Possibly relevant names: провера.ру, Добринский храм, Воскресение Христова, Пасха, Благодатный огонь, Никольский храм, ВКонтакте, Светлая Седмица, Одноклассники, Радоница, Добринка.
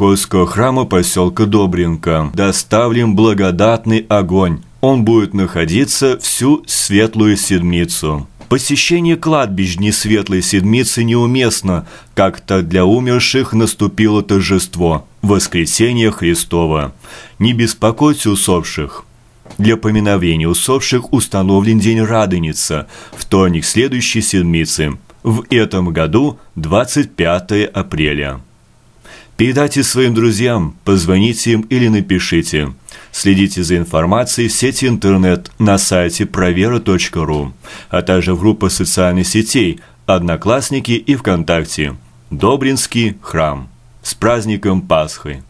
Никольского храма поселка Добринка доставлен благодатный огонь. Он будет находиться всю Светлую Седмицу. Посещение кладбищ дни Светлой Седмицы неуместно, как-то для умерших наступило торжество – Воскресение Христова. Не беспокойте усопших. Для поминовения усопших установлен день Радоница, вторник следующей седмицы, в этом году 25 апреля. Передайте своим друзьям, позвоните им или напишите. Следите за информацией в сети интернет на сайте провера.ру, а также в группах социальных сетей «Одноклассники» и ВКонтакте. Добринский храм. С праздником Пасхи!